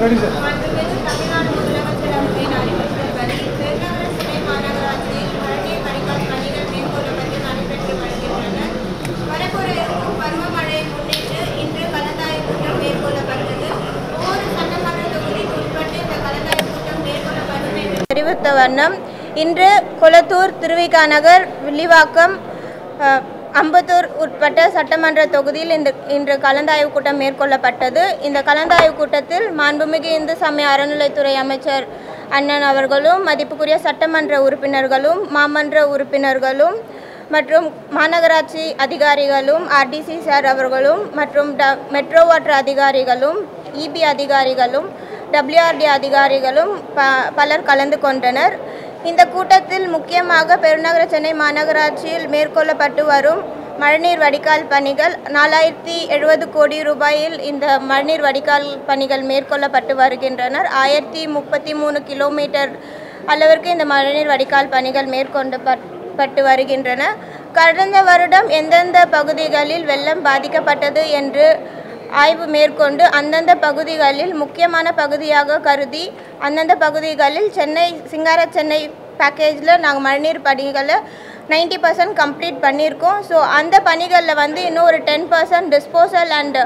இன்று கொளத்தூர் திருவிகாநகர் வில்லிவாக்கம் அம்பத்தூர் உட்பட்ட சட்டமன்ற தொகுதியில் இன்று கலந்தாய்வு கூட்டம் மேற்கொள்ளப்பட்டது. இந்த கலந்தாய்வு கூட்டத்தில் மாண்புமிகு இந்து சமய அறநிலைத்துறை அமைச்சர் அண்ணன் அவர்களும் மதிப்புக்குரிய சட்டமன்ற உறுப்பினர்களும் மாமன்ற உறுப்பினர்களும் மற்றும் மாநகராட்சி அதிகாரிகளும் ஆர்டிசி சார் அவர்களும் மற்றும் மெட்ரோ வாட்டர் அதிகாரிகளும் இபி அதிகாரிகளும் WRD அதிகாரிகளும் பலர் கலந்து கொண்டனர். இந்த கூட்டத்தில் முக்கியமாக பெருநகர சென்னை மாநகராட்சியில் மேற்கொள்ளப்பட்டு வரும் மழைநீர் வடிகால் பணிகள் 4070 கோடி ரூபாயில் இந்த மழைநீர் வடிகால் பணிகள் மேற்கொள்ளப்பட்டு வருகின்றனர். 1033 கிலோமீட்டர் அளவிற்கு இந்த மழைநீர் வடிகால் பணிகள் மேற்கொள்ளப்பட்டு வருகின்றன. கடந்த வருடம் எந்தெந்த பகுதிகளில் வெள்ளம் பாதிக்கப்பட்டது என்று ஆய்வு மேற்கொண்டு அந்தந்த பகுதிகளில் முக்கியமான பகுதியாக கருதி அந்தந்த பகுதிகளில் சென்னை சிங்கார சென்னை பேக்கேஜில் நாங்கள் மழைநீர் பணிகளை 90% கம்ப்ளீட் பண்ணியிருக்கோம். ஸோ அந்த பணிகளில் இன்னும் ஒரு 10% டிஸ்போசல் அண்ட்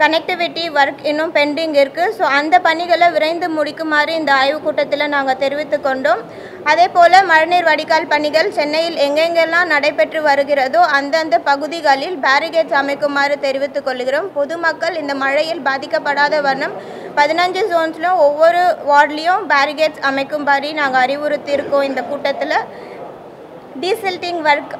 கனெக்டிவிட்டி ஒர்க் இன்னும் பெண்டிங் இருக்குது. ஸோ அந்த பணிகளை விரைந்து முடிக்குமாறு இந்த ஆய்வுக் கூட்டத்தில் நாங்கள் தெரிவித்து கொண்டோம். அதே போல் மழைநீர் வடிகால் பணிகள் சென்னையில் எங்கெங்கெல்லாம் நடைபெற்று வருகிறதோ அந்தந்த பகுதிகளில் பேரிகேட்ஸ் அமைக்குமாறு தெரிவித்துக் கொள்கிறோம். பொதுமக்கள் இந்த மழையில் பாதிக்கப்படாத வண்ணம் 15 ஜோன்ஸ்லையும் ஒவ்வொரு வார்ட்லேயும் பேரிகேட்ஸ் அமைக்கும்படி நாங்கள் அறிவுறுத்தியிருக்கோம். இந்த கூட்டத்தில் டீசெல்டிங் ஒர்க்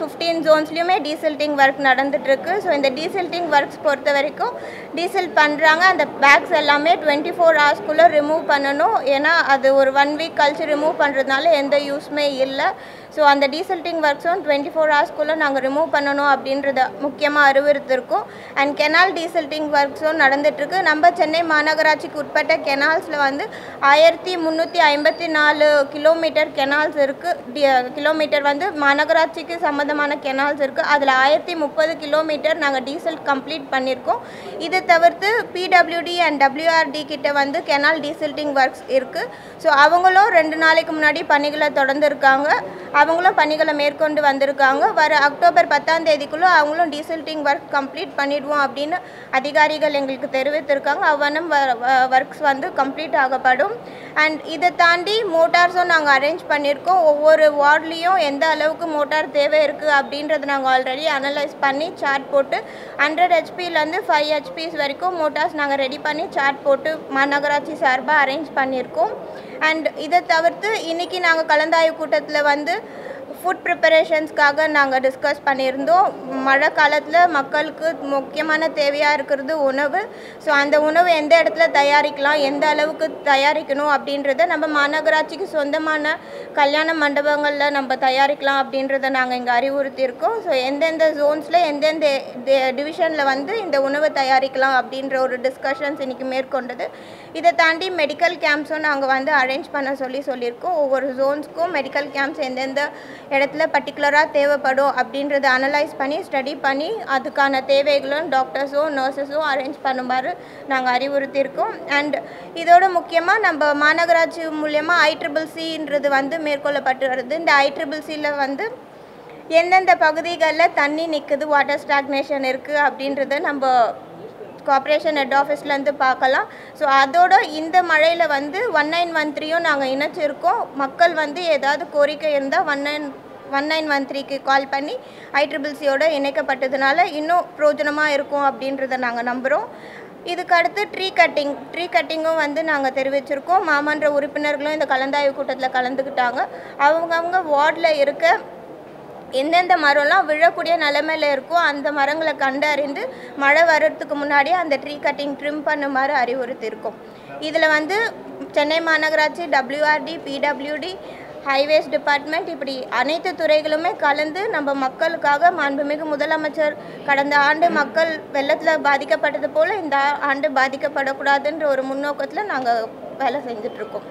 15 ஜோன்ஸ்லையுமே டீசெல்டிங் ஒர்க் நடந்துகிட்ருக்கு. ஸோ இந்த டீசெல்டிங் ஒர்க்ஸ் பொறுத்த வரைக்கும் டீசெல் பண்ணுறாங்க. அந்த பேக்ஸ் எல்லாமே 24 ஹவர்ஸ்க்குள்ளே ரிமூவ் பண்ணணும். ஏன்னா அது ஒரு 1 வீக் கழிச்சு ரிமூவ் பண்ணுறதுனால எந்த யூஸுமே இல்லை. ஸோ அந்த டீசெல்டிங் ஒர்க்ஸும் 24 ஹவர்ஸ்க்குள்ளே நாங்கள் ரிமூவ் பண்ணணும் அப்படின்றத முக்கியமாக அறிவுறுத்திருக்கோம். அண்ட் கெனால் டீசெல்டிங் ஒர்க்ஸும் நடந்துகிட்ருக்கு. நம்ம சென்னை மாநகராட்சிக்கு உட்பட்ட கெனால்ஸில் 1354 கிலோமீட்டர் கெனால்ஸ் இருக்குது. கிலோமீட்டர் மாநகராட்சிக்கு சம்பந்தமான கெனால்ஸ் இருக்குது. அதில் 1030 கிலோமீட்டர் நாங்கள் டீசல் கம்ப்ளீட் பண்ணியிருக்கோம். இதை தவிர்த்து PWD அண்ட் WRD கிட்ட கெனால் டீசல்டிங் ஒர்க்ஸ் இருக்குது. ஸோ அவங்களும் 2 நாளைக்கு முன்னாடி பணிகளை தொடர்ந்துருக்காங்க. அவங்களும் பணிகளை மேற்கொண்டு வந்திருக்காங்க. வர October 10 அவங்களும் டீசல்டிங் ஒர்க் கம்ப்ளீட் பண்ணிடுவோம் அப்படின்னு அதிகாரிகள் எங்களுக்கு தெரிவித்திருக்காங்க. அவனும் ஒர்க்ஸ் கம்ப்ளீட் ஆகப்படும். அண்ட் இதை தாண்டி மோட்டார்ஸும் நாங்கள் அரேஞ்ச் பண்ணியிருக்கோம். ஒவ்வொரு வார்ட்லேயும் எந்த அளவுக்கு மோட்டார் தேவை இருக்குது அப்படின்றத நாங்கள் ஆல்ரெடி அனலைஸ் பண்ணி சார்ட் போட்டு 100 HP-லேருந்து 5 HP வரைக்கும் மோட்டார்ஸ் நாங்கள் ரெடி பண்ணி சார்ட் போட்டு மாநகராட்சி சார்பாக அரேஞ்ச் பண்ணியிருக்கோம். அண்ட் இதை தவிர்த்து இன்றைக்கி நாங்கள் கலந்தாய்வு கூட்டத்தில் ஃபுட் ப்ரிப்பரேஷன்ஸ்க்காக நாங்கள் டிஸ்கஸ் பண்ணியிருந்தோம். மழை காலத்தில் மக்களுக்கு முக்கியமான தேவையாக இருக்கிறது உணவு. ஸோ அந்த உணவு எந்த இடத்துல தயாரிக்கலாம், எந்த அளவுக்கு தயாரிக்கணும் அப்படின்றத நம்ம மாநகராட்சிக்கு சொந்தமான கல்யாண மண்டபங்களில் நம்ம தயாரிக்கலாம் அப்படின்றத நாங்கள் இங்கே அறிவுறுத்தியிருக்கோம். ஸோ எந்தெந்த ஜோன்ஸில் எந்தெந்த டிவிஷனில் இந்த உணவை தயாரிக்கலாம் அப்படின்ற ஒரு டிஸ்கஷன்ஸ் இன்றைக்கி மேற்கொண்டது. இதை தாண்டி மெடிக்கல் கேம்ப்ஸும் நாங்கள் அரேஞ்ச் பண்ண சொல்லியிருக்கோம். ஒவ்வொரு ஜோன்ஸ்க்கும் மெடிக்கல் கேம்ப்ஸ் எந்தெந்த இடத்துல பர்டிகுலராக தேவைப்படும் அப்படின்றத அனலைஸ் பண்ணி ஸ்டடி பண்ணி அதுக்கான தேவைகளும் டாக்டர்ஸோ நர்ஸஸோ அரேஞ்ச் பண்ணுமாறு நாங்கள் அறிவுறுத்தியிருக்கோம். அண்ட் இதோட முக்கியமாக நம்ம மாநகராட்சி மூலமா ICCCன்றது மேற்கொள்ளப்பட்டு வருது. இந்த ICCCயில் எந்தெந்த பகுதிகளில் தண்ணி நிற்குது, வாட்டர் ஸ்டாக்னேஷன் இருக்குது அப்படின்றத நம்ம கார்பரேஷன் ஹெட் ஆஃபீஸ்லேருந்து பார்க்கலாம். ஸோ அதோட இந்த மழையில் 1913 நாங்கள் இணைச்சிருக்கோம். மக்கள் ஏதாவது கோரிக்கை இருந்தால் 1913க்கு கால் பண்ணி ICCCயோட இணைக்கப்பட்டதுனால இன்னும் பிரயோஜனமாக இருக்கும் அப்படின்றத நாங்கள் நம்புகிறோம். இதுக்கடுத்து ட்ரீ கட்டிங்கும் நாங்கள் தெரிவிச்சிருக்கோம். மாமன்ற உறுப்பினர்களும் இந்த கலந்தாய்வு கூட்டத்தில் கலந்துக்கிட்டாங்க. அவங்கவுங்க வார்டில் இருக்க எந்தெந்த மரம்லாம் விழக்கூடிய நிலைமையில் இருக்கோ அந்த மரங்களை கண்டறிந்து மழை வர்றதுக்கு முன்னாடி அந்த ட்ரீ கட்டிங் ட்ரிம் பண்ணுமாறு அறிவுறுத்தியிருக்கோம். இதில் சென்னை மாநகராட்சி WRD PWD ஹைவேஸ் டிபார்ட்மெண்ட் இப்படி அனைத்து துறைகளுமே கலந்து நம்ம மக்களுக்காக மாண்புமிகு முதலமைச்சர் கடந்த ஆண்டு மக்கள் வெள்ளத்தில் பாதிக்கப்பட்டது போல் இந்த ஆண்டு பாதிக்கப்படக்கூடாதுன்ற ஒரு முன்னோக்கத்தில் நாங்கள் வேலை செஞ்சிட்ருக்கோம்.